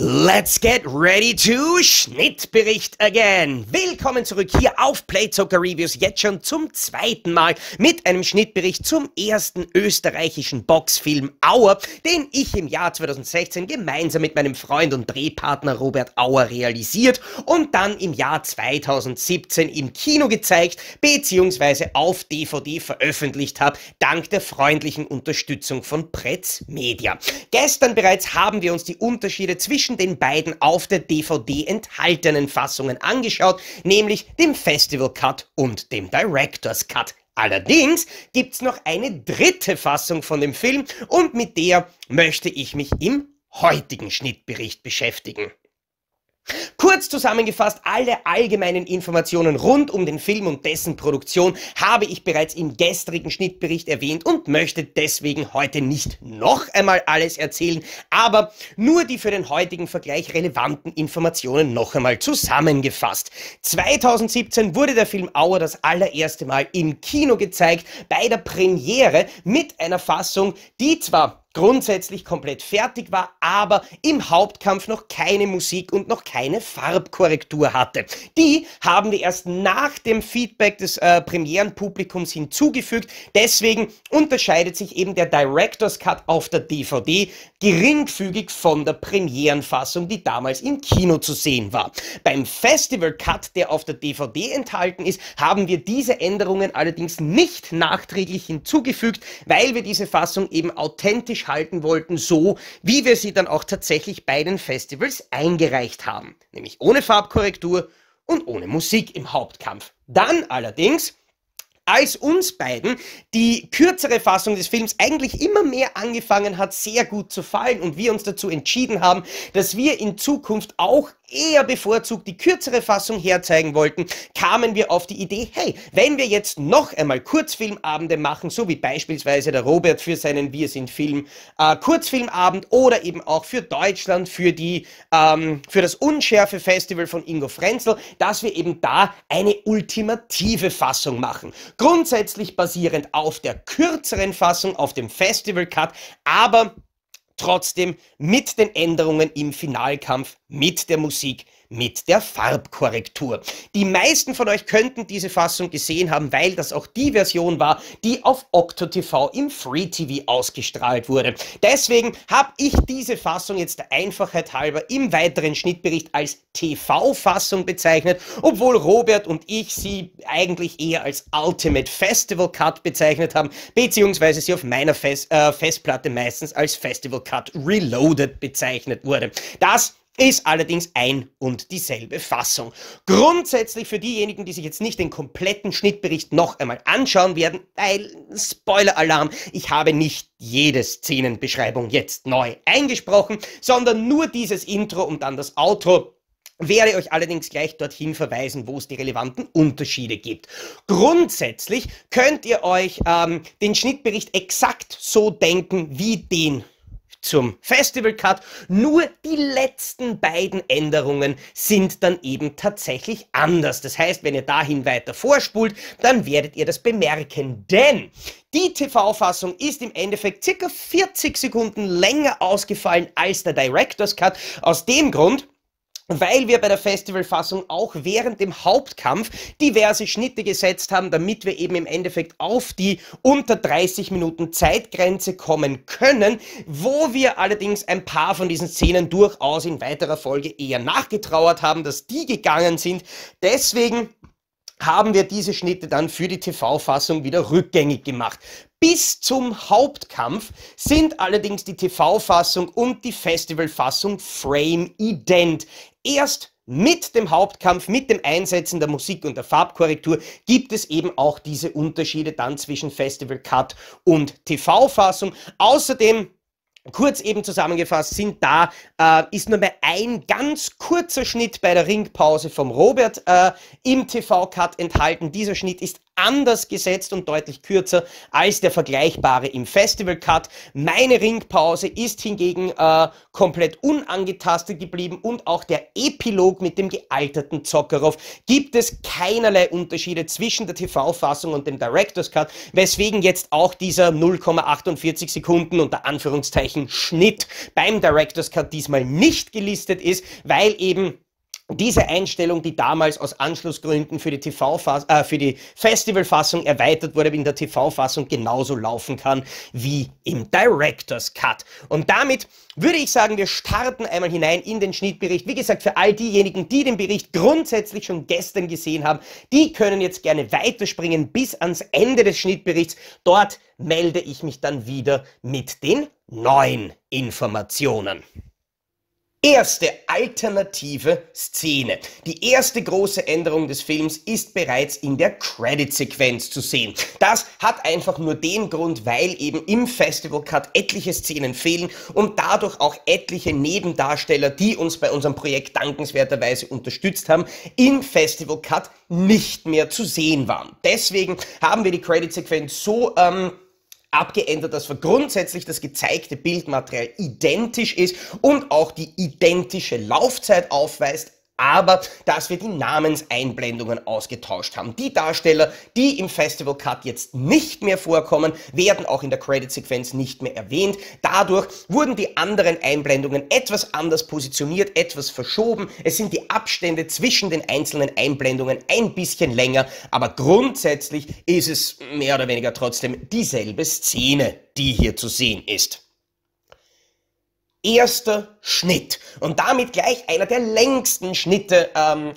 Let's get ready to Schnittbericht again. Willkommen zurück hier auf Playzocker Reviews, jetzt schon zum zweiten Mal mit einem Schnittbericht zum ersten österreichischen Boxfilm Auer, den ich im Jahr 2016 gemeinsam mit meinem Freund und Drehpartner Robert Auer realisiert und dann im Jahr 2017 im Kino gezeigt bzw. auf DVD veröffentlicht habe, dank der freundlichen Unterstützung von Pretz Media. Gestern bereits haben wir uns die Unterschiede zwischen den beiden auf der DVD enthaltenen Fassungen angeschaut, nämlich dem Festival Cut und dem Director's Cut. Allerdings gibt es noch eine dritte Fassung von dem Film und mit der möchte ich mich im heutigen Schnittbericht beschäftigen. Kurz zusammengefasst, alle allgemeinen Informationen rund um den Film und dessen Produktion habe ich bereits im gestrigen Schnittbericht erwähnt und möchte deswegen heute nicht noch einmal alles erzählen, aber nur die für den heutigen Vergleich relevanten Informationen noch einmal zusammengefasst. 2017 wurde der Film Auer das allererste Mal im Kino gezeigt, bei der Premiere mit einer Fassung, die zwar grundsätzlich komplett fertig war, aber im Hauptkampf noch keine Musik und noch keine Farbkorrektur hatte. Die haben wir erst nach dem Feedback des Premierenpublikums hinzugefügt. Deswegen unterscheidet sich eben der Director's Cut auf der DVD geringfügig von der Premierenfassung, die damals im Kino zu sehen war. Beim Festival Cut, der auf der DVD enthalten ist, haben wir diese Änderungen allerdings nicht nachträglich hinzugefügt, weil wir diese Fassung eben authentisch halten wollten, so wie wir sie dann auch tatsächlich bei den Festivals eingereicht haben. Nämlich ohne Farbkorrektur und ohne Musik im Hauptkampf. Dann allerdings, als uns beiden die kürzere Fassung des Films eigentlich immer mehr angefangen hat, sehr gut zu fallen und wir uns dazu entschieden haben, dass wir in Zukunft auch eher bevorzugt die kürzere Fassung herzeigen wollten, kamen wir auf die Idee, hey, wenn wir jetzt noch einmal Kurzfilmabende machen, so wie beispielsweise der Robert für seinen Wir sind Film Kurzfilmabend oder eben auch für Deutschland, für das Unschärfe Festival von Ingo Frenzel, dass wir eben da eine ultimative Fassung machen. Grundsätzlich basierend auf der kürzeren Fassung, auf dem Festival Cut, aber trotzdem mit den Änderungen im Finalkampf, mit der Musik, mit der Farbkorrektur. Die meisten von euch könnten diese Fassung gesehen haben, weil das auch die Version war, die auf Okto TV im Free TV ausgestrahlt wurde. Deswegen habe ich diese Fassung jetzt der Einfachheit halber im weiteren Schnittbericht als TV-Fassung bezeichnet, obwohl Robert und ich sie eigentlich eher als Ultimate Festival Cut bezeichnet haben, beziehungsweise sie auf meiner Festplatte meistens als Festival Cut Reloaded bezeichnet wurde. Das ist allerdings ein und dieselbe Fassung. Grundsätzlich für diejenigen, die sich jetzt nicht den kompletten Schnittbericht noch einmal anschauen werden, weil, Spoiler-Alarm, ich habe nicht jede Szenenbeschreibung jetzt neu eingesprochen, sondern nur dieses Intro und dann das Outro. Werde euch allerdings gleich dorthin verweisen, wo es die relevanten Unterschiede gibt. Grundsätzlich könnt ihr euch den Schnittbericht exakt so denken wie den zum Festival Cut, nur die letzten beiden Änderungen sind dann eben tatsächlich anders. Das heißt, wenn ihr dahin weiter vorspult, dann werdet ihr das bemerken, denn die TV-Fassung ist im Endeffekt circa 40 Sekunden länger ausgefallen als der Director's Cut, aus dem Grund, weil wir bei der Festivalfassung auch während dem Hauptkampf diverse Schnitte gesetzt haben, damit wir eben im Endeffekt auf die unter 30 Minuten Zeitgrenze kommen können, wo wir allerdings ein paar von diesen Szenen durchaus in weiterer Folge eher nachgetrauert haben, dass die gegangen sind. Deswegen haben wir diese Schnitte dann für die TV-Fassung wieder rückgängig gemacht. Bis zum Hauptkampf sind allerdings die TV-Fassung und die Festival-Fassung frame-ident. Erst mit dem Hauptkampf, mit dem Einsetzen der Musik und der Farbkorrektur gibt es eben auch diese Unterschiede dann zwischen Festival-Cut und TV-Fassung. Außerdem, kurz eben zusammengefasst, ist nur mehr ein ganz kurzer Schnitt bei der Ringpause vom Robert im TV-Cut enthalten. Dieser Schnitt ist anders gesetzt und deutlich kürzer als der vergleichbare im Festival Cut. Meine Ringpause ist hingegen komplett unangetastet geblieben und auch der Epilog mit dem gealterten Zokarov gibt es keinerlei Unterschiede zwischen der TV-Fassung und dem Director's Cut, weswegen jetzt auch dieser 0,48 Sekunden unter Anführungszeichen Schnitt beim Director's Cut diesmal nicht gelistet ist, weil eben diese Einstellung, die damals aus Anschlussgründen für die Festivalfassung erweitert wurde, in der TV-Fassung genauso laufen kann wie im Director's Cut. Und damit würde ich sagen, wir starten einmal hinein in den Schnittbericht. Wie gesagt, für all diejenigen, die den Bericht grundsätzlich schon gestern gesehen haben, die können jetzt gerne weiterspringen bis ans Ende des Schnittberichts. Dort melde ich mich dann wieder mit den neuen Informationen. Erste alternative Szene. Die erste große Änderung des Films ist bereits in der Credit-Sequenz zu sehen. Das hat einfach nur den Grund, weil eben im Festival Cut etliche Szenen fehlen und dadurch auch etliche Nebendarsteller, die uns bei unserem Projekt dankenswerterweise unterstützt haben, im Festival Cut nicht mehr zu sehen waren. Deswegen haben wir die Credit-Sequenz so abgeändert, dass grundsätzlich das gezeigte Bildmaterial identisch ist und auch die identische Laufzeit aufweist, aber dass wir die Namenseinblendungen ausgetauscht haben. Die Darsteller, die im Festival Cut jetzt nicht mehr vorkommen, werden auch in der Credit-Sequenz nicht mehr erwähnt. Dadurch wurden die anderen Einblendungen etwas anders positioniert, etwas verschoben. Es sind die Abstände zwischen den einzelnen Einblendungen ein bisschen länger, aber grundsätzlich ist es mehr oder weniger trotzdem dieselbe Szene, die hier zu sehen ist. Erster Schnitt und damit gleich einer der längsten Schnitte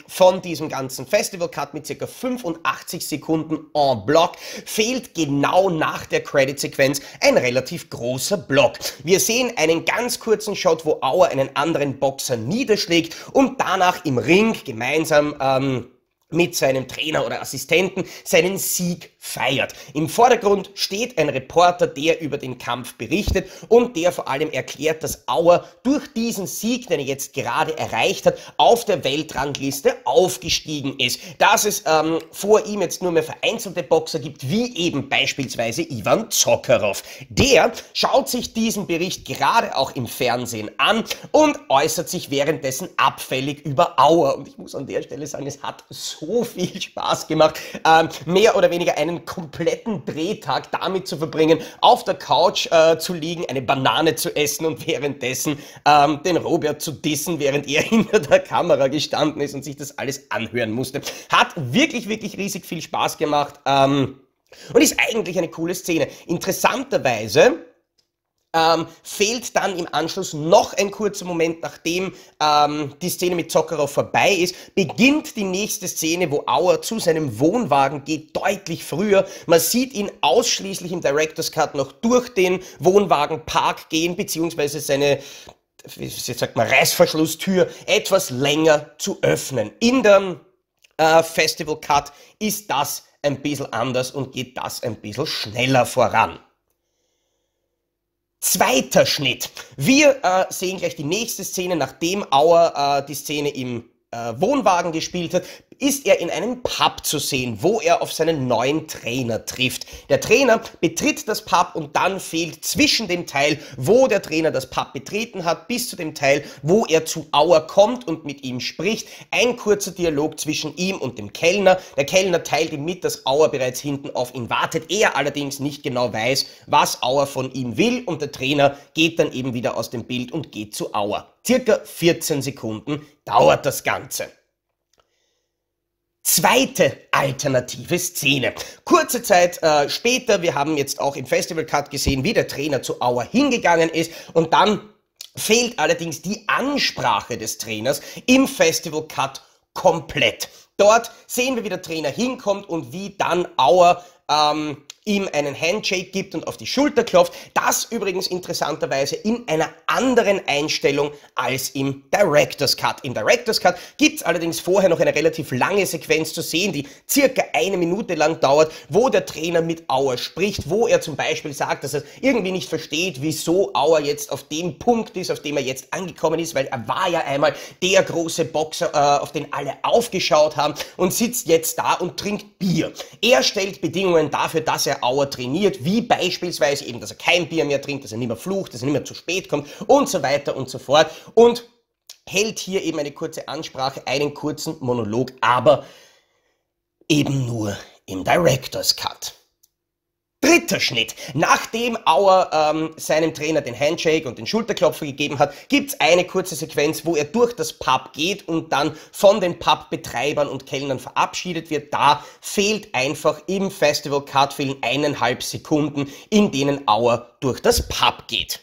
von diesem ganzen Festival Cut mit ca. 85 Sekunden en Block, fehlt genau nach der Credit-Sequenz ein relativ großer Block. Wir sehen einen ganz kurzen Shot, wo Auer einen anderen Boxer niederschlägt und danach im Ring gemeinsam mit seinem Trainer oder Assistenten seinen Sieg feiert. Im Vordergrund steht ein Reporter, der über den Kampf berichtet und der vor allem erklärt, dass Auer durch diesen Sieg, den er jetzt gerade erreicht hat, auf der Weltrangliste aufgestiegen ist. Dass es vor ihm jetzt nur mehr vereinzelte Boxer gibt, wie eben beispielsweise Ivan Zokarov. Der schaut sich diesen Bericht gerade auch im Fernsehen an und äußert sich währenddessen abfällig über Auer. Und ich muss an der Stelle sagen, es hat so viel Spaß gemacht, mehr oder weniger einen kompletten Drehtag damit zu verbringen, auf der Couch zu liegen, eine Banane zu essen und währenddessen den Robert zu dissen, während er hinter der Kamera gestanden ist und sich das alles anhören musste. Hat wirklich, wirklich riesig viel Spaß gemacht und ist eigentlich eine coole Szene. Interessanterweise fehlt dann im Anschluss noch ein kurzer Moment, nachdem die Szene mit Zokarov vorbei ist, beginnt die nächste Szene, wo Auer zu seinem Wohnwagen geht, deutlich früher. Man sieht ihn ausschließlich im Director's Cut noch durch den Wohnwagenpark gehen, beziehungsweise seine, wie sagt man, Reißverschlusstür etwas länger zu öffnen. In dem Festival Cut ist das ein bisschen anders und geht das ein bisschen schneller voran. Zweiter Schnitt. Wir sehen gleich die nächste Szene, nachdem Auer die Szene im Wohnwagen gespielt hat, ist er in einem Pub zu sehen, wo er auf seinen neuen Trainer trifft. Der Trainer betritt das Pub und dann fehlt zwischen dem Teil, wo der Trainer das Pub betreten hat, bis zu dem Teil, wo er zu Auer kommt und mit ihm spricht, ein kurzer Dialog zwischen ihm und dem Kellner. Der Kellner teilt ihm mit, dass Auer bereits hinten auf ihn wartet, er allerdings nicht genau weiß, was Auer von ihm will und der Trainer geht dann eben wieder aus dem Bild und geht zu Auer. Circa 14 Sekunden dauert das Ganze. Zweite alternative Szene. Kurze Zeit später, wir haben jetzt auch im Festival Cut gesehen, wie der Trainer zu Auer hingegangen ist und dann fehlt allerdings die Ansprache des Trainers im Festival Cut komplett. Dort sehen wir, wie der Trainer hinkommt und wie dann Auer ihm einen Handshake gibt und auf die Schulter klopft. Das übrigens interessanterweise in einer anderen Einstellung als im Director's Cut. Im Director's Cut gibt es allerdings vorher noch eine relativ lange Sequenz zu sehen, die circa eine Minute lang dauert, wo der Trainer mit Auer spricht, wo er zum Beispiel sagt, dass er irgendwie nicht versteht, wieso Auer jetzt auf dem Punkt ist, auf dem er jetzt angekommen ist, weil er war ja einmal der große Boxer, auf den alle aufgeschaut haben, und sitzt jetzt da und trinkt Bier. Er stellt Bedingungen dafür, dass er Auer trainiert, wie beispielsweise eben, dass er kein Bier mehr trinkt, dass er nicht mehr flucht, dass er nicht mehr zu spät kommt und so weiter und so fort, und hält hier eben eine kurze Ansprache, einen kurzen Monolog, aber eben nur im Director's Cut. Dritter Schnitt. Nachdem Auer seinem Trainer den Handshake und den Schulterklopfer gegeben hat, gibt's eine kurze Sequenz, wo er durch das Pub geht und dann von den Pubbetreibern und Kellnern verabschiedet wird. Da fehlt einfach im Festival Cut fehlen 1,5 Sekunden, in denen Auer durch das Pub geht.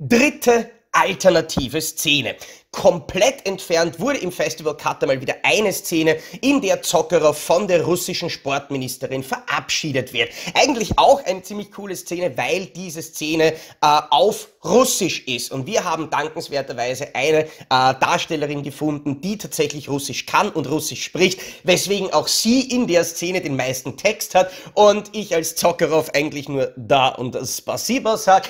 Dritte alternative Szene. Komplett entfernt wurde im Festival Cut einmal wieder eine Szene, in der Zokarov von der russischen Sportministerin verabschiedet wird. Eigentlich auch eine ziemlich coole Szene, weil diese Szene auf Russisch ist. Und wir haben dankenswerterweise eine Darstellerin gefunden, die tatsächlich Russisch kann und Russisch spricht, weswegen auch sie in der Szene den meisten Text hat und ich als Zokarov eigentlich nur da und Spasiba sag.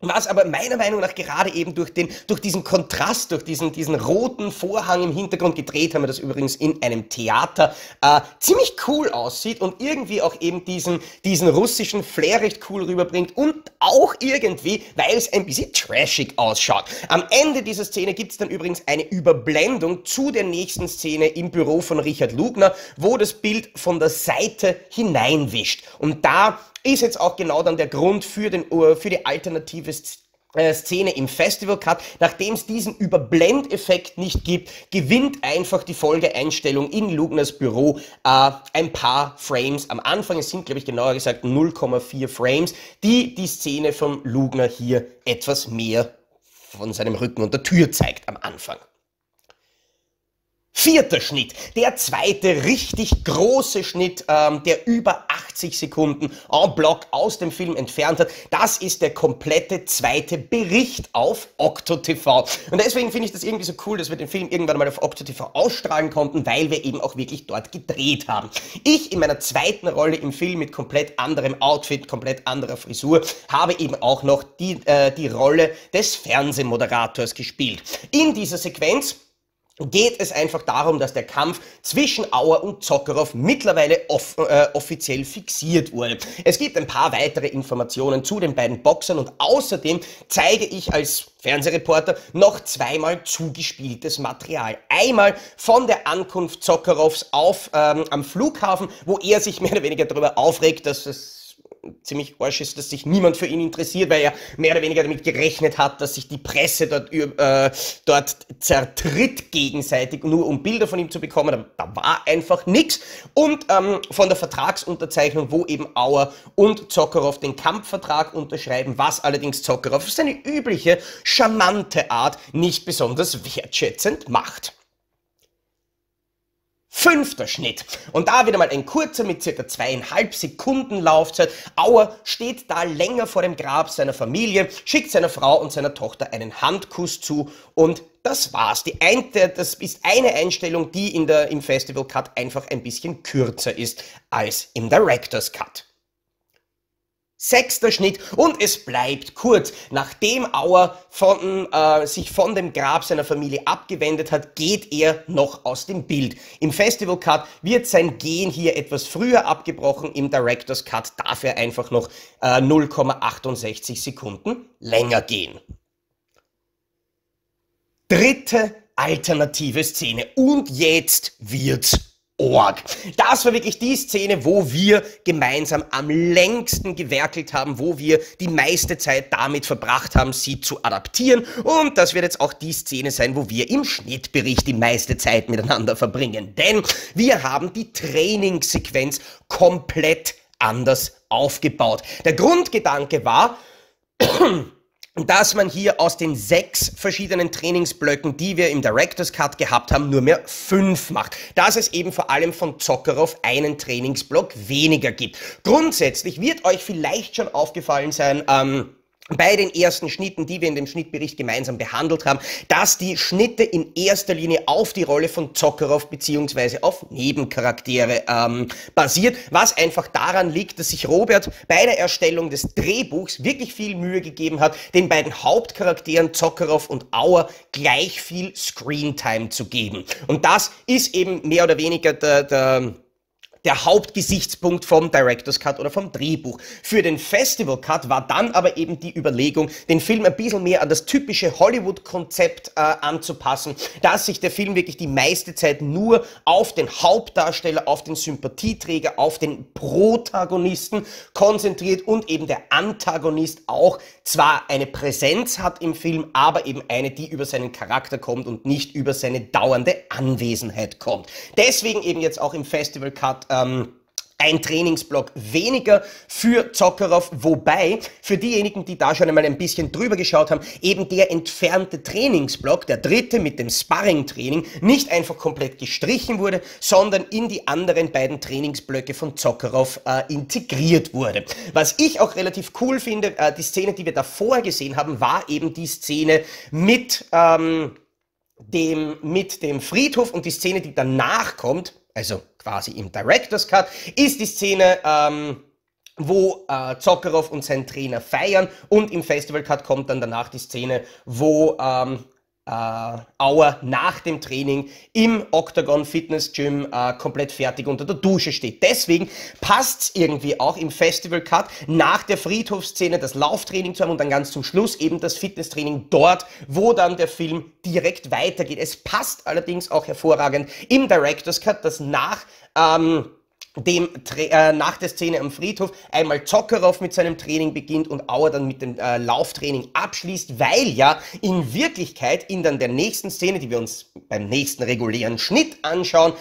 Was aber meiner Meinung nach gerade eben durch diesen Kontrast, durch diesen roten Vorhang im Hintergrund, gedreht haben wir das übrigens in einem Theater, ziemlich cool aussieht und irgendwie auch eben diesen russischen Flair recht cool rüberbringt und auch irgendwie, weil es ein bisschen trashig ausschaut. Am Ende dieser Szene gibt es dann übrigens eine Überblendung zu der nächsten Szene im Büro von Richard Lugner, wo das Bild von der Seite hineinwischt. Und da ist jetzt auch genau dann der Grund für die alternative Szene im Festival Cut. Nachdem es diesen Überblendeffekt nicht gibt, gewinnt einfach die Folgeeinstellung in Lugners Büro ein paar Frames am Anfang. Es sind, glaube ich, genauer gesagt 0,4 Frames, die Szene von Lugner hier etwas mehr von seinem Rücken und der Tür zeigt am Anfang. Vierter Schnitt, der zweite richtig große Schnitt, der über 80 Sekunden en bloc aus dem Film entfernt hat. Das ist der komplette zweite Bericht auf Okto TV. Und deswegen finde ich das irgendwie so cool, dass wir den Film irgendwann mal auf Okto TV ausstrahlen konnten, weil wir eben auch wirklich dort gedreht haben. Ich in meiner zweiten Rolle im Film mit komplett anderem Outfit, komplett anderer Frisur, habe eben auch noch die Rolle des Fernsehmoderators gespielt. In dieser Sequenz geht es einfach darum, dass der Kampf zwischen Auer und Zokarov mittlerweile offiziell fixiert wurde. Es gibt ein paar weitere Informationen zu den beiden Boxern und außerdem zeige ich als Fernsehreporter noch zweimal zugespieltes Material. Einmal von der Ankunft Zokarovs am Flughafen, wo er sich mehr oder weniger darüber aufregt, dass es ziemlich arsch ist, dass sich niemand für ihn interessiert, weil er mehr oder weniger damit gerechnet hat, dass sich die Presse dort zertritt gegenseitig, nur um Bilder von ihm zu bekommen. Da war einfach nichts. Und von der Vertragsunterzeichnung, wo eben Auer und Zokarov den Kampfvertrag unterschreiben, was allerdings Zokarov auf seine übliche, charmante Art nicht besonders wertschätzend macht. Fünfter Schnitt. Und da wieder mal ein kurzer mit circa 2,5 Sekunden Laufzeit. Auer steht da länger vor dem Grab seiner Familie, schickt seiner Frau und seiner Tochter einen Handkuss zu und das war's. Das ist eine Einstellung, die im Festival Cut einfach ein bisschen kürzer ist als im Director's Cut. Sechster Schnitt und es bleibt kurz. Nachdem Auer sich von dem Grab seiner Familie abgewendet hat, geht er noch aus dem Bild. Im Festival Cut wird sein Gehen hier etwas früher abgebrochen, im Director's Cut darf er einfach noch 0,68 Sekunden länger gehen. Dritte alternative Szene und jetzt wird's Org. Das war wirklich die Szene, wo wir gemeinsam am längsten gewerkelt haben, wo wir die meiste Zeit damit verbracht haben, sie zu adaptieren. Und das wird jetzt auch die Szene sein, wo wir im Schnittbericht die meiste Zeit miteinander verbringen. Denn wir haben die Trainingssequenz komplett anders aufgebaut. Der Grundgedanke war dass man hier aus den 6 verschiedenen Trainingsblöcken, die wir im Director's Cut gehabt haben, nur mehr 5 macht. Dass es eben vor allem von Zokarov einen Trainingsblock weniger gibt. Grundsätzlich wird euch vielleicht schon aufgefallen sein, bei den ersten Schnitten, die wir in dem Schnittbericht gemeinsam behandelt haben, dass die Schnitte in erster Linie auf die Rolle von Zokarov bzw. auf Nebencharaktere basiert, was einfach daran liegt, dass sich Robert bei der Erstellung des Drehbuchs wirklich viel Mühe gegeben hat, den beiden Hauptcharakteren Zokarov und Auer gleich viel Screentime zu geben. Und das ist eben mehr oder weniger der Hauptgesichtspunkt vom Director's Cut oder vom Drehbuch. Für den Festival Cut war dann aber eben die Überlegung, den Film ein bisschen mehr an das typische Hollywood-Konzept anzupassen, dass sich der Film wirklich die meiste Zeit nur auf den Hauptdarsteller, auf den Sympathieträger, auf den Protagonisten konzentriert und eben der Antagonist auch zwar eine Präsenz hat im Film, aber eben eine, die über seinen Charakter kommt und nicht über seine dauernde Anwesenheit kommt. Deswegen eben jetzt auch im Festival Cut ein Trainingsblock weniger für Zokarov, wobei für diejenigen, die da schon einmal ein bisschen drüber geschaut haben, eben der entfernte Trainingsblock, der 3. mit dem Sparring-Training, nicht einfach komplett gestrichen wurde, sondern in die anderen beiden Trainingsblöcke von Zokarov integriert wurde. Was ich auch relativ cool finde, die Szene, die wir davor gesehen haben, war eben die Szene mit dem Friedhof, und die Szene, die danach kommt, also quasi im Director's Cut, ist die Szene, wo Zokarov und sein Trainer feiern, und im Festival Cut kommt dann danach die Szene, wo Auer nach dem Training im Octagon Fitness Gym komplett fertig unter der Dusche steht. Deswegen passt es irgendwie auch im Festival Cut nach der Friedhofsszene das Lauftraining zu haben und dann ganz zum Schluss eben das Fitnesstraining dort, wo dann der Film direkt weitergeht. Es passt allerdings auch hervorragend im Director's Cut, dass nach der Szene am Friedhof einmal Zokarov mit seinem Training beginnt und Auer dann mit dem Lauftraining abschließt, weil ja in Wirklichkeit in dann der nächsten Szene, die wir uns beim nächsten regulären Schnitt anschauen,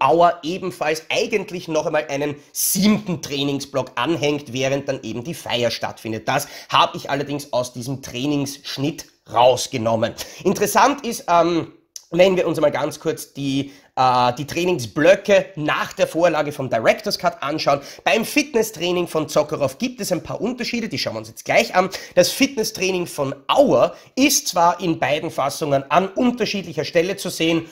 Auer ebenfalls eigentlich noch einmal einen 7. Trainingsblock anhängt, während dann eben die Feier stattfindet. Das habe ich allerdings aus diesem Trainingsschnitt rausgenommen. Interessant ist, wenn wir uns einmal ganz kurz die Trainingsblöcke nach der Vorlage vom Director's Cut anschauen. Beim Fitnesstraining von Zokarov gibt es ein paar Unterschiede, die schauen wir uns jetzt gleich an. Das Fitnesstraining von Auer ist zwar in beiden Fassungen an unterschiedlicher Stelle zu sehen,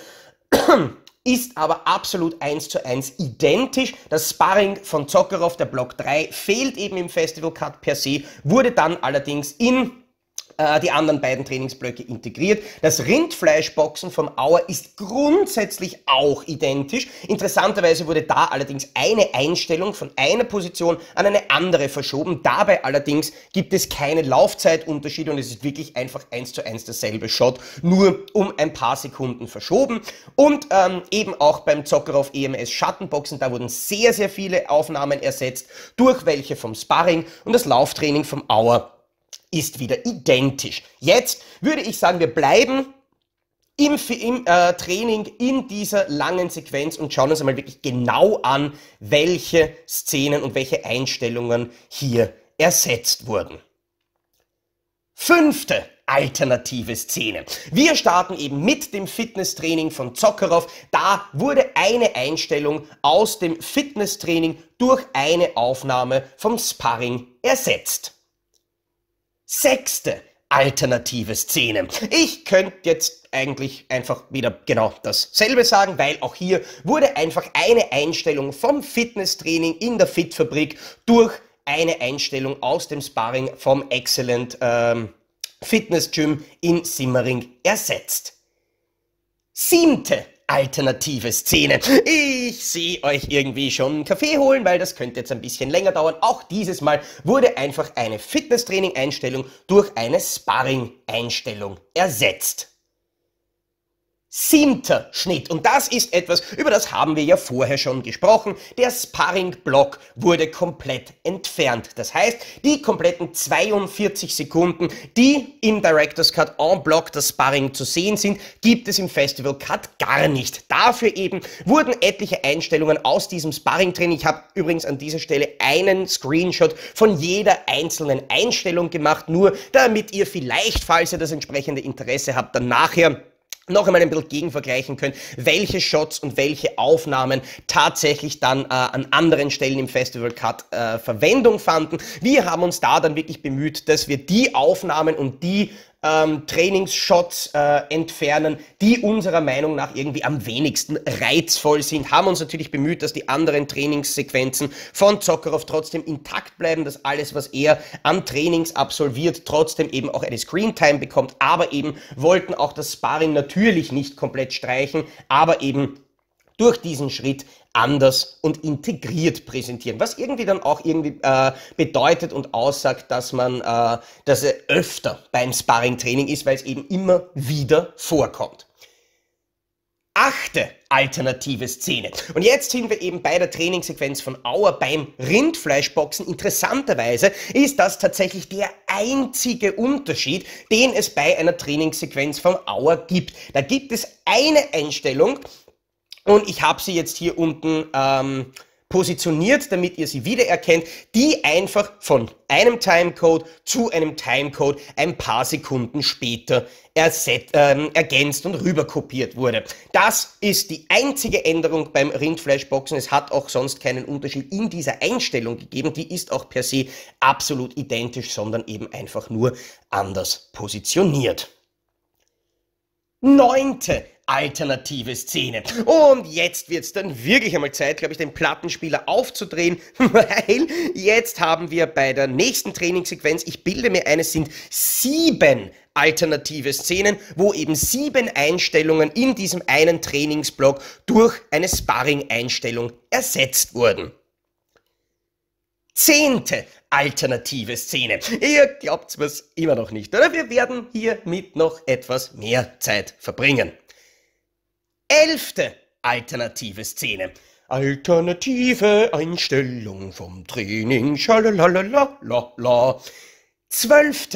ist aber absolut 1:1 identisch. Das Sparring von Zokarov, der Block 3, fehlt eben im Festival Cut per se, wurde dann allerdings in die anderen beiden Trainingsblöcke integriert. Das Rindfleischboxen von Auer ist grundsätzlich auch identisch. Interessanterweise wurde da allerdings eine Einstellung von einer Position an eine andere verschoben. Dabei allerdings gibt es keine Laufzeitunterschiede und es ist wirklich einfach 1:1 derselbe Shot, nur um ein paar Sekunden verschoben. Und eben auch beim Zokarov EMS Schattenboxen, da wurden sehr, sehr viele Aufnahmen ersetzt, durch welche vom Sparring, und das Lauftraining vom Auer ist wieder identisch. Jetzt würde ich sagen, wir bleiben im Training in dieser langen Sequenz und schauen uns einmal wirklich genau an, welche Szenen und welche Einstellungen hier ersetzt wurden. 5. alternative Szene. Wir starten eben mit dem Fitnesstraining von Zokarov. Da wurde eine Einstellung aus dem Fitnesstraining durch eine Aufnahme vom Sparring ersetzt. 6. alternative Szene. Ich könnte jetzt eigentlich einfach wieder genau dasselbe sagen, weil auch hier wurde einfach eine Einstellung vom Fitnesstraining in der Fitfabrik durch eine Einstellung aus dem Sparring vom Excellent Fitness Gym in Simmering ersetzt. 7. alternative Szene. Ich sehe euch irgendwie schon einen Kaffee holen, weil das könnte jetzt ein bisschen länger dauern. Auch dieses Mal wurde einfach eine Fitnesstraining-Einstellung durch eine Sparring-Einstellung ersetzt. 7. Schnitt. Und das ist etwas, über das haben wir ja vorher schon gesprochen. Der Sparring-Block wurde komplett entfernt. Das heißt, die kompletten 42 Sekunden, die im Director's Cut en bloc das Sparring zu sehen sind, gibt es im Festival Cut gar nicht. Dafür eben wurden etliche Einstellungen aus diesem Sparring drin. Ich habe übrigens an dieser Stelle einen Screenshot von jeder einzelnen Einstellung gemacht, nur damit ihr vielleicht, falls ihr das entsprechende Interesse habt, dann nachher noch einmal ein bisschen gegenvergleichen können, welche Shots und welche Aufnahmen tatsächlich dann an anderen Stellen im Festival Cut Verwendung fanden. Wir haben uns da dann wirklich bemüht, dass wir die Aufnahmen und die Trainingsshots entfernen, die unserer Meinung nach irgendwie am wenigsten reizvoll sind. Haben uns natürlich bemüht, dass die anderen Trainingssequenzen von Zokarov trotzdem intakt bleiben, dass alles, was er an Trainings absolviert, trotzdem eben auch eine Screentime bekommt, aber eben wollten auch das Sparring natürlich nicht komplett streichen, aber eben durch diesen Schritt anders und integriert präsentieren, was irgendwie dann auch irgendwie bedeutet und aussagt, dass man, dass er öfter beim Sparring-Training ist, weil es eben immer wieder vorkommt. 8. Alternative Szene. Und jetzt sind wir eben bei der Trainingssequenz von Auer beim Rindfleischboxen. Interessanterweise ist das tatsächlich der einzige Unterschied, den es bei einer Trainingssequenz von Auer gibt. Da gibt es eine Einstellung, und ich habe sie jetzt hier unten positioniert, damit ihr sie wiedererkennt, die einfach von einem Timecode zu einem Timecode ein paar Sekunden später ergänzt und rüberkopiert wurde. Das ist die einzige Änderung beim Rindfleischboxen. Es hat auch sonst keinen Unterschied in dieser Einstellung gegeben. Die ist auch per se absolut identisch, sondern eben einfach nur anders positioniert. 9. Alternative Szene. Und jetzt wird es dann wirklich einmal Zeit, glaube ich, den Plattenspieler aufzudrehen, weil jetzt haben wir bei der nächsten Trainingssequenz, ich bilde mir ein, es sind 7 alternative Szenen, wo eben 7 Einstellungen in diesem einen Trainingsblock durch eine Sparring-Einstellung ersetzt wurden. 10. Alternative Szene. Ihr glaubt's mir immer noch nicht, oder? Wir werden hiermit noch etwas mehr Zeit verbringen. 11. Alternative Szene. Alternative Einstellung vom Training. Schalalalala. 12.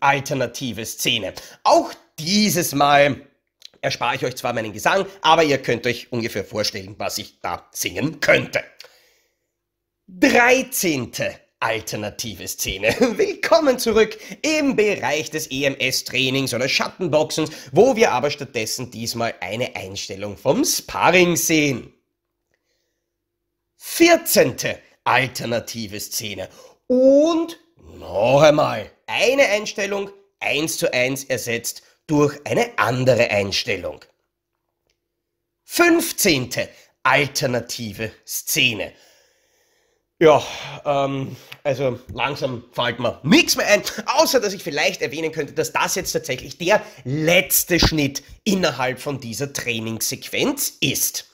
Alternative Szene. Auch dieses Mal erspare ich euch zwar meinen Gesang, aber ihr könnt euch ungefähr vorstellen, was ich da singen könnte. 13. Alternative Szene. Willkommen zurück im Bereich des EMS-Trainings oder Schattenboxens, wo wir aber stattdessen diesmal eine Einstellung vom Sparring sehen. 14. Alternative Szene. Und noch einmal eine Einstellung 1:1 ersetzt durch eine andere Einstellung. 15. Alternative Szene. Ja, also langsam fällt mir nichts mehr ein, außer dass ich vielleicht erwähnen könnte, dass das jetzt tatsächlich der letzte Schnitt innerhalb von dieser Trainingssequenz ist.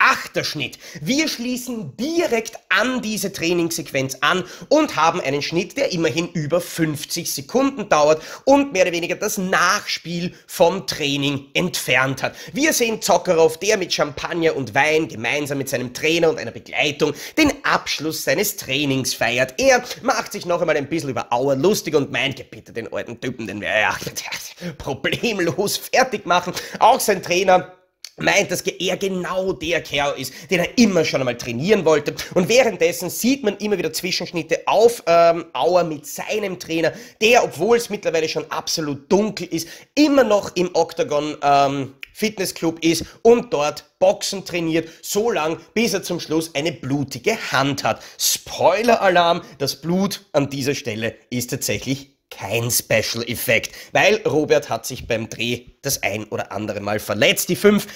8. Schnitt. Wir schließen direkt an diese Trainingssequenz an und haben einen Schnitt, der immerhin über 50 Sekunden dauert und mehr oder weniger das Nachspiel vom Training entfernt hat. Wir sehen Zokarov, der mit Champagner und Wein gemeinsam mit seinem Trainer und einer Begleitung den Abschluss seines Trainings feiert. Er macht sich noch einmal ein bisschen über Auer lustig und meint, bitte den alten Typen, den wir ja problemlos fertig machen. Auch sein Trainer meint, dass er genau der Kerl ist, den er immer schon einmal trainieren wollte. Und währenddessen sieht man immer wieder Zwischenschnitte auf Auer mit seinem Trainer, der, obwohl es mittlerweile schon absolut dunkel ist, immer noch im Octagon Fitness Club ist und dort Boxen trainiert, so lang, bis er zum Schluss eine blutige Hand hat. Spoiler-Alarm, das Blut an dieser Stelle ist tatsächlich kein Special Effekt, weil Robert hat sich beim Dreh das ein oder andere Mal verletzt. Die 5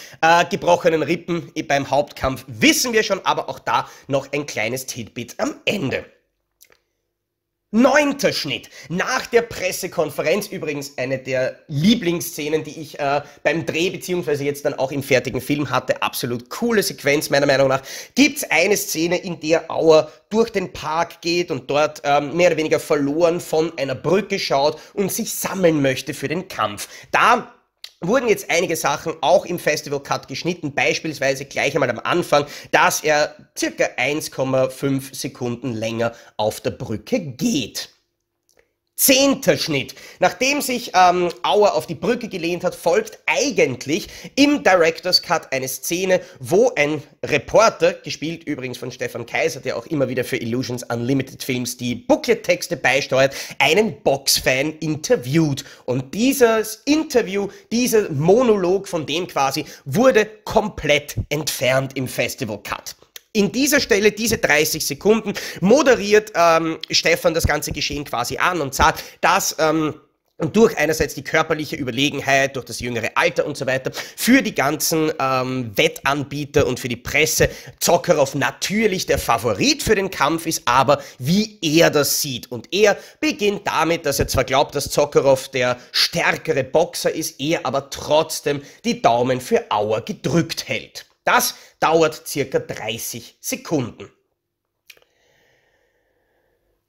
gebrochenen Rippen beim Hauptkampf wissen wir schon, aber auch da noch ein kleines Tidbit am Ende. 9. Schnitt. Nach der Pressekonferenz, übrigens eine der Lieblingsszenen, die ich beim Dreh beziehungsweise jetzt dann auch im fertigen Film hatte, absolut coole Sequenz meiner Meinung nach, gibt's eine Szene, in der Auer durch den Park geht und dort mehr oder weniger verloren von einer Brücke schaut und sich sammeln möchte für den Kampf. Da wurden jetzt einige Sachen auch im Festival Cut geschnitten, beispielsweise gleich einmal am Anfang, dass er circa 1,5 Sekunden länger auf der Brücke geht. 10. Schnitt. Nachdem sich Auer auf die Brücke gelehnt hat, folgt eigentlich im Director's Cut eine Szene, wo ein Reporter, gespielt übrigens von Stefan Kaiser, der auch immer wieder für Illusions Unlimited Films die Booklet-Texte beisteuert, einen Boxfan interviewt. Und dieses Interview, dieser Monolog von dem quasi, wurde komplett entfernt im Festival Cut. In dieser Stelle, diese 30 Sekunden, moderiert Stefan das ganze Geschehen quasi an und sagt, dass durch einerseits die körperliche Überlegenheit, durch das jüngere Alter und so weiter, für die ganzen Wettanbieter und für die Presse Zokarov natürlich der Favorit für den Kampf ist, aber wie er das sieht. Und er beginnt damit, dass er zwar glaubt, dass Zokarov der stärkere Boxer ist, er aber trotzdem die Daumen für Auer gedrückt hält. Das dauert circa 30 Sekunden.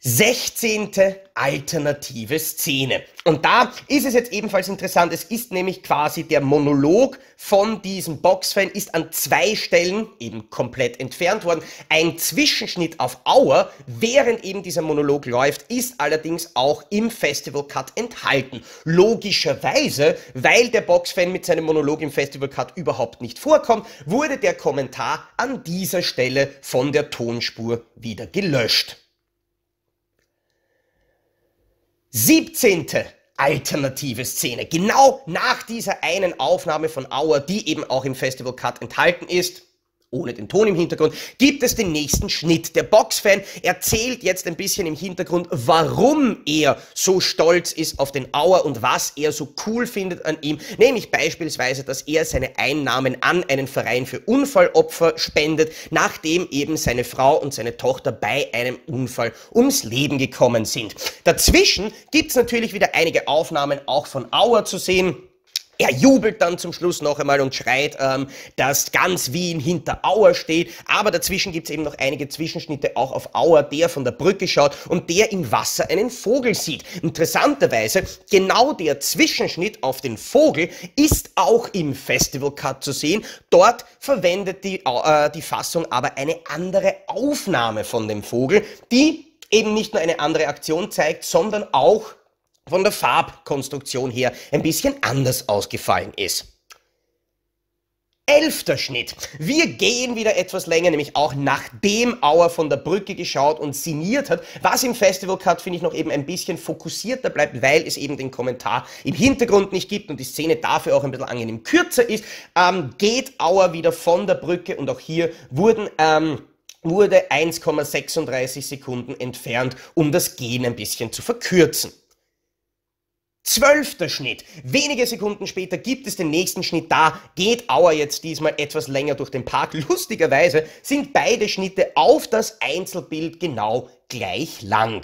16. alternative Szene. Und da ist es jetzt ebenfalls interessant, es ist nämlich quasi der Monolog von diesem Boxfan, ist an 2 Stellen eben komplett entfernt worden. Ein Zwischenschnitt auf Auer, während eben dieser Monolog läuft, ist allerdings auch im Festival Cut enthalten. Logischerweise, weil der Boxfan mit seinem Monolog im Festival Cut überhaupt nicht vorkommt, wurde der Kommentar an dieser Stelle von der Tonspur wieder gelöscht. 17. alternative Szene. Genau nach dieser einen Aufnahme von Auer, die eben auch im Festival Cut enthalten ist, ohne den Ton im Hintergrund, gibt es den nächsten Schnitt. Der Boxfan erzählt jetzt ein bisschen im Hintergrund, warum er so stolz ist auf den Auer und was er so cool findet an ihm. Nämlich beispielsweise, dass er seine Einnahmen an einen Verein für Unfallopfer spendet, nachdem eben seine Frau und seine Tochter bei einem Unfall ums Leben gekommen sind. Dazwischen gibt es natürlich wieder einige Aufnahmen auch von Auer zu sehen. Er jubelt dann zum Schluss noch einmal und schreit, dass ganz Wien hinter Auer steht. Aber dazwischen gibt es eben noch einige Zwischenschnitte auch auf Auer, der von der Brücke schaut und der im Wasser einen Vogel sieht. Interessanterweise, genau der Zwischenschnitt auf den Vogel ist auch im Festival Cut zu sehen. Dort verwendet die Fassung aber eine andere Aufnahme von dem Vogel, die eben nicht nur eine andere Aktion zeigt, sondern auch von der Farbkonstruktion her ein bisschen anders ausgefallen ist. 11. Schnitt. Wir gehen wieder etwas länger, nämlich auch nachdem Auer von der Brücke geschaut und sinniert hat, was im Festival Cut, finde ich, noch eben ein bisschen fokussierter bleibt, weil es eben den Kommentar im Hintergrund nicht gibt und die Szene dafür auch ein bisschen angenehm kürzer ist, geht Auer wieder von der Brücke und auch hier wurde 1,36 Sekunden entfernt, um das Gehen ein bisschen zu verkürzen. 12. Schnitt. Wenige Sekunden später gibt es den nächsten Schnitt. Da geht Auer jetzt diesmal etwas länger durch den Park. Lustigerweise sind beide Schnitte auf das Einzelbild genau gleich lang.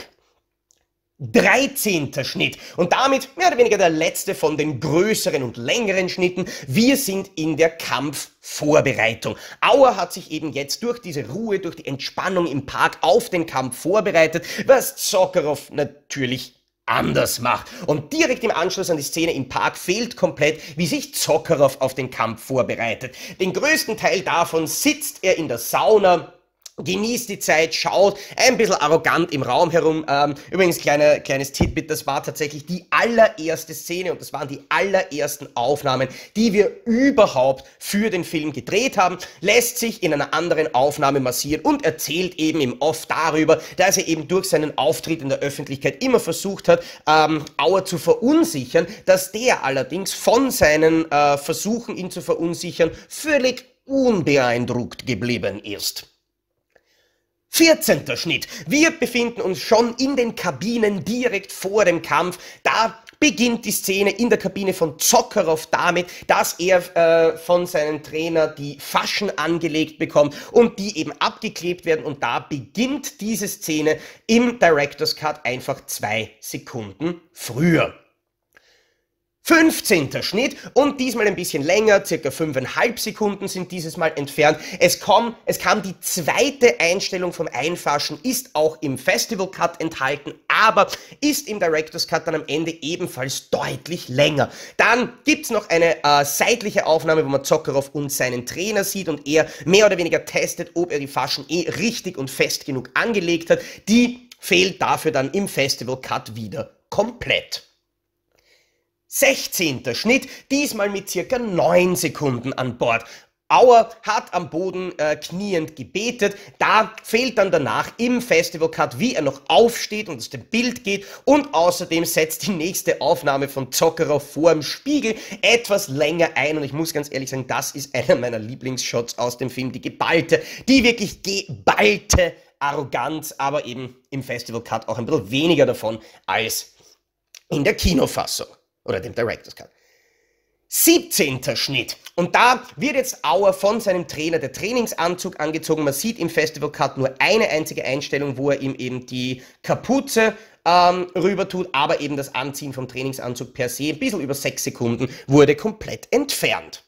13. Schnitt. Und damit mehr oder weniger der letzte von den größeren und längeren Schnitten. Wir sind in der Kampfvorbereitung. Auer hat sich eben jetzt durch diese Ruhe, durch die Entspannung im Park auf den Kampf vorbereitet, was Zokarov natürlich anders macht. Und direkt im Anschluss an die Szene im Park fehlt komplett, wie sich Zokarov auf den Kampf vorbereitet. Den größten Teil davon sitzt er in der Sauna, genießt die Zeit, schaut ein bisschen arrogant im Raum herum. Übrigens, kleines Tidbit, das war tatsächlich die allererste Szene und das waren die allerersten Aufnahmen, die wir überhaupt für den Film gedreht haben. Lässt sich in einer anderen Aufnahme massieren und erzählt eben im Off darüber, dass er eben durch seinen Auftritt in der Öffentlichkeit immer versucht hat, Auer zu verunsichern, dass der allerdings von seinen Versuchen, ihn zu verunsichern, völlig unbeeindruckt geblieben ist. 14. Schnitt. Wir befinden uns schon in den Kabinen direkt vor dem Kampf. Da beginnt die Szene in der Kabine von Zokarov damit, dass er von seinem Trainer die Faschen angelegt bekommt und die eben abgeklebt werden. Und da beginnt diese Szene im Director's Cut einfach 2 Sekunden früher. 15. Schnitt und diesmal ein bisschen länger, circa 5,5 Sekunden sind dieses Mal entfernt. Es kam die zweite Einstellung vom Einfaschen, ist auch im Festival Cut enthalten, aber ist im Director's Cut dann am Ende ebenfalls deutlich länger. Dann gibt es noch eine seitliche Aufnahme, wo man Zokarov und seinen Trainer sieht und er mehr oder weniger testet, ob er die Faschen richtig und fest genug angelegt hat. Die fehlt dafür dann im Festival Cut wieder komplett. 16. Schnitt, diesmal mit circa 9 Sekunden an Bord. Auer hat am Boden kniend gebetet, da fehlt dann danach im Festival Cut, wie er noch aufsteht und aus dem Bild geht, und außerdem setzt die nächste Aufnahme von Zokarov vor dem Spiegel etwas länger ein, und ich muss ganz ehrlich sagen, das ist einer meiner Lieblingsshots aus dem Film, die wirklich geballte Arroganz, aber eben im Festival Cut auch ein bisschen weniger davon als in der Kinofassung. Oder dem Director's Cut. 17. Schnitt. Und da wird jetzt Auer von seinem Trainer der Trainingsanzug angezogen. Man sieht im Festival Cut nur eine einzige Einstellung, wo er ihm eben die Kapuze rüber tut, aber eben das Anziehen vom Trainingsanzug per se, ein bisschen über 6 Sekunden, wurde komplett entfernt.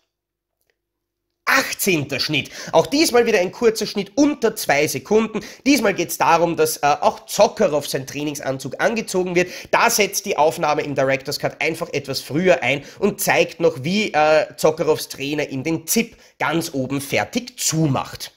18. Schnitt. Auch diesmal wieder ein kurzer Schnitt unter 2 Sekunden. Diesmal geht es darum, dass auch Zokarov sein Trainingsanzug angezogen wird. Da setzt die Aufnahme im Director's Cut einfach etwas früher ein und zeigt noch, wie Zokarovs Trainer ihm den Zip ganz oben fertig zumacht.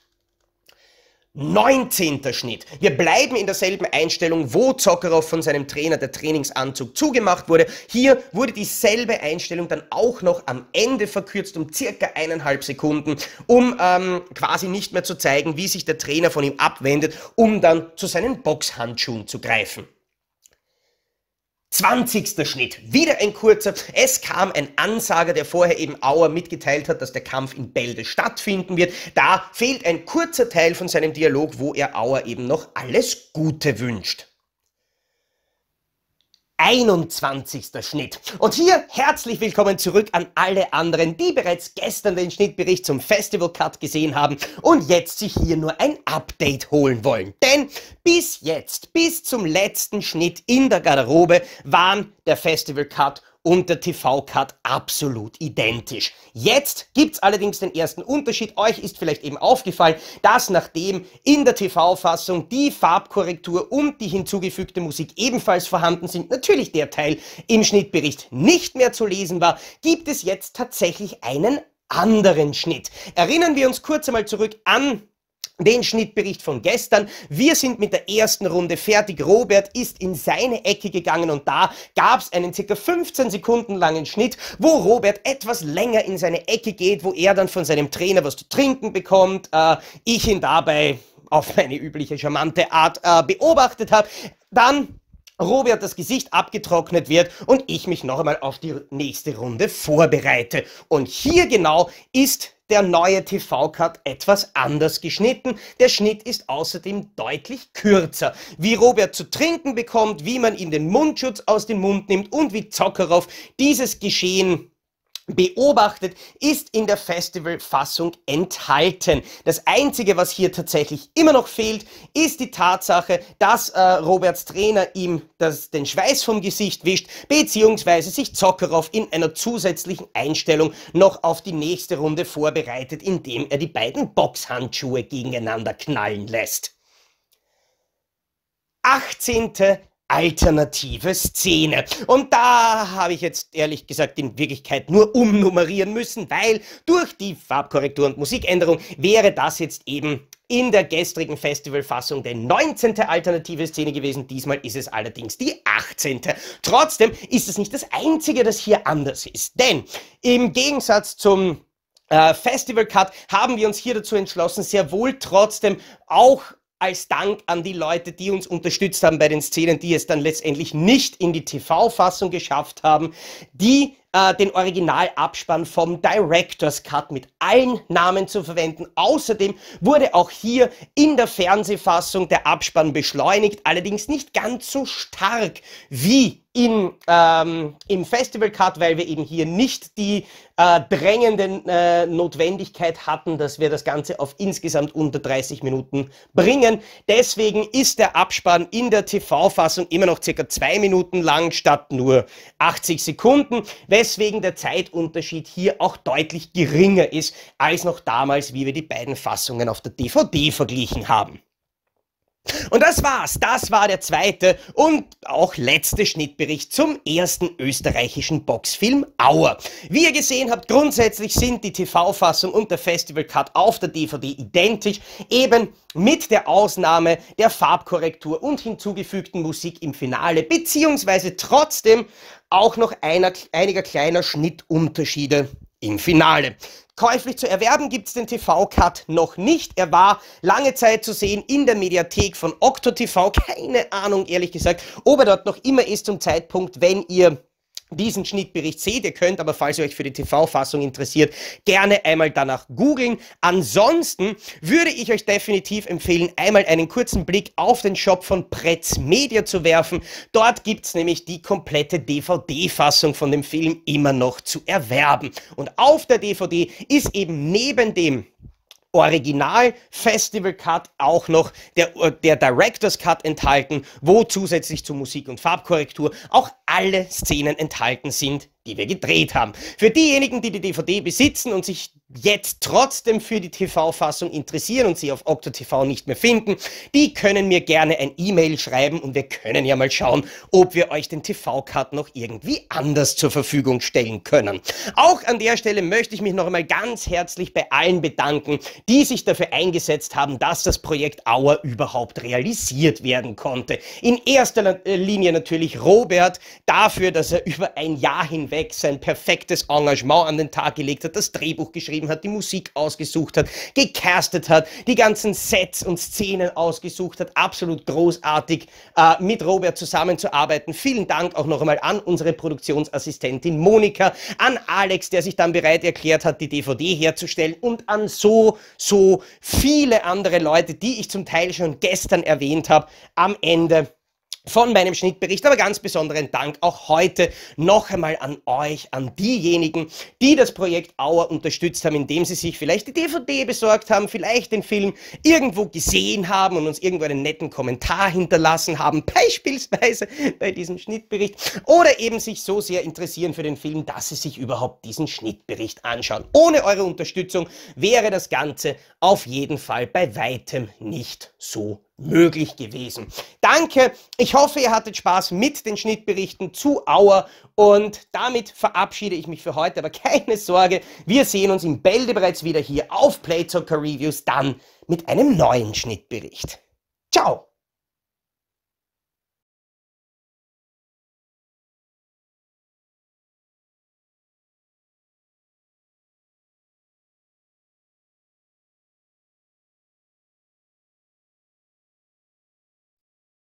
19. Schnitt. Wir bleiben in derselben Einstellung, wo Zokarov von seinem Trainer der Trainingsanzug zugemacht wurde. Hier wurde dieselbe Einstellung dann auch noch am Ende verkürzt um circa 1,5 Sekunden, um quasi nicht mehr zu zeigen, wie sich der Trainer von ihm abwendet, um dann zu seinen Boxhandschuhen zu greifen. 20. Schnitt, wieder ein kurzer. Es kam ein Ansager, der vorher eben Auer mitgeteilt hat, dass der Kampf in Bälde stattfinden wird. Da fehlt ein kurzer Teil von seinem Dialog, wo er Auer eben noch alles Gute wünscht. 21. Schnitt. Und hier herzlich willkommen zurück an alle anderen, die bereits gestern den Schnittbericht zum Festival Cut gesehen haben und jetzt sich hier nur ein Update holen wollen. Denn bis jetzt, bis zum letzten Schnitt in der Garderobe, waren der Festival Cut und der TV-Cut absolut identisch. Jetzt gibt's allerdings den ersten Unterschied. Euch ist vielleicht eben aufgefallen, dass nachdem in der TV-Fassung die Farbkorrektur und die hinzugefügte Musik ebenfalls vorhanden sind, natürlich der Teil im Schnittbericht nicht mehr zu lesen war, gibt es jetzt tatsächlich einen anderen Schnitt. Erinnern wir uns kurz einmal zurück an den Schnittbericht von gestern. Wir sind mit der ersten Runde fertig. Robert ist in seine Ecke gegangen und da gab es einen circa 15 Sekunden langen Schnitt, wo Robert etwas länger in seine Ecke geht, wo er dann von seinem Trainer was zu trinken bekommt. Ich ihn dabei auf meine übliche charmante Art beobachtet habe. Dann Robert das Gesicht abgetrocknet wird und ich mich noch einmal auf die nächste Runde vorbereite. Und hier genau ist der neue TV-Cut etwas anders geschnitten. Der Schnitt ist außerdem deutlich kürzer. Wie Robert zu trinken bekommt, wie man ihm den Mundschutz aus dem Mund nimmt und wie Zokarov dieses Geschehen beobachtet, ist in der Festivalfassung enthalten. Das Einzige, was hier tatsächlich immer noch fehlt, ist die Tatsache, dass Roberts Trainer ihm den Schweiß vom Gesicht wischt, beziehungsweise sich Zokarov in einer zusätzlichen Einstellung noch auf die nächste Runde vorbereitet, indem er die beiden Boxhandschuhe gegeneinander knallen lässt. 18. alternative Szene. Und da habe ich jetzt ehrlich gesagt in Wirklichkeit nur umnummerieren müssen, weil durch die Farbkorrektur und Musikänderung wäre das jetzt eben in der gestrigen Festivalfassung die 19. alternative Szene gewesen. Diesmal ist es allerdings die 18. Trotzdem ist es nicht das Einzige, das hier anders ist. Denn im Gegensatz zum Festival Cut haben wir uns hier dazu entschlossen, sehr wohl trotzdem auch als Dank an die Leute, die uns unterstützt haben bei den Szenen, die es dann letztendlich nicht in die TV-Fassung geschafft haben, die den Originalabspann vom Director's Cut mit allen Namen zu verwenden. Außerdem wurde auch hier in der Fernsehfassung der Abspann beschleunigt, allerdings nicht ganz so stark wie im Festival Cut, weil wir eben hier nicht die drängende Notwendigkeit hatten, dass wir das Ganze auf insgesamt unter 30 Minuten bringen. Deswegen ist der Abspann in der TV-Fassung immer noch circa 2 Minuten lang statt nur 80 Sekunden, deswegen der Zeitunterschied hier auch deutlich geringer ist, als noch damals, wie wir die beiden Fassungen auf der DVD verglichen haben. Und das war's. Das war der zweite und auch letzte Schnittbericht zum ersten österreichischen Boxfilm Auer. Wie ihr gesehen habt, grundsätzlich sind die TV-Fassung und der Festival-Cut auf der DVD identisch, eben mit der Ausnahme der Farbkorrektur und hinzugefügten Musik im Finale, beziehungsweise trotzdem auch noch einiger kleiner Schnittunterschiede im Finale. Käuflich zu erwerben gibt es den TV-Cut noch nicht. Er war lange Zeit zu sehen in der Mediathek von Okto TV. Keine Ahnung, ehrlich gesagt, ob er dort noch immer ist zum Zeitpunkt, wenn ihr diesen Schnittbericht seht. Ihr könnt aber, falls ihr euch für die TV-Fassung interessiert, gerne einmal danach googeln. Ansonsten würde ich euch definitiv empfehlen, einmal einen kurzen Blick auf den Shop von Pretz Media zu werfen. Dort gibt es nämlich die komplette DVD-Fassung von dem Film immer noch zu erwerben. Und auf der DVD ist eben neben dem Original Festival Cut auch noch der Director's Cut enthalten, wo zusätzlich zu Musik und Farbkorrektur auch alle Szenen enthalten sind, die wir gedreht haben. Für diejenigen, die die DVD besitzen und sich jetzt trotzdem für die TV-Fassung interessieren und sie auf Okto TV nicht mehr finden, die können mir gerne ein E-Mail schreiben und wir können ja mal schauen, ob wir euch den TV-Cut noch irgendwie anders zur Verfügung stellen können. Auch an der Stelle möchte ich mich noch einmal ganz herzlich bei allen bedanken, die sich dafür eingesetzt haben, dass das Projekt Auer überhaupt realisiert werden konnte. In erster Linie natürlich Robert dafür, dass er über ein Jahr hinweg sein perfektes Engagement an den Tag gelegt hat, das Drehbuch geschrieben hat, die Musik ausgesucht hat, gecastet hat, die ganzen Sets und Szenen ausgesucht hat. Absolut großartig, mit Robert zusammenzuarbeiten. Vielen Dank auch noch einmal an unsere Produktionsassistentin Monika, an Alex, der sich dann bereit erklärt hat, die DVD herzustellen, und an so viele andere Leute, die ich zum Teil schon gestern erwähnt habe, am Ende von meinem Schnittbericht. Aber ganz besonderen Dank auch heute noch einmal an euch, an diejenigen, die das Projekt Auer unterstützt haben, indem sie sich vielleicht die DVD besorgt haben, vielleicht den Film irgendwo gesehen haben und uns irgendwo einen netten Kommentar hinterlassen haben, beispielsweise bei diesem Schnittbericht, oder eben sich so sehr interessieren für den Film, dass sie sich überhaupt diesen Schnittbericht anschauen. Ohne eure Unterstützung wäre das Ganze auf jeden Fall bei weitem nicht so möglich gewesen. Danke, ich hoffe, ihr hattet Spaß mit den Schnittberichten zu Auer und damit verabschiede ich mich für heute, aber keine Sorge, wir sehen uns in Bälde bereits wieder hier auf Playzocker Reviews, dann mit einem neuen Schnittbericht. Ciao!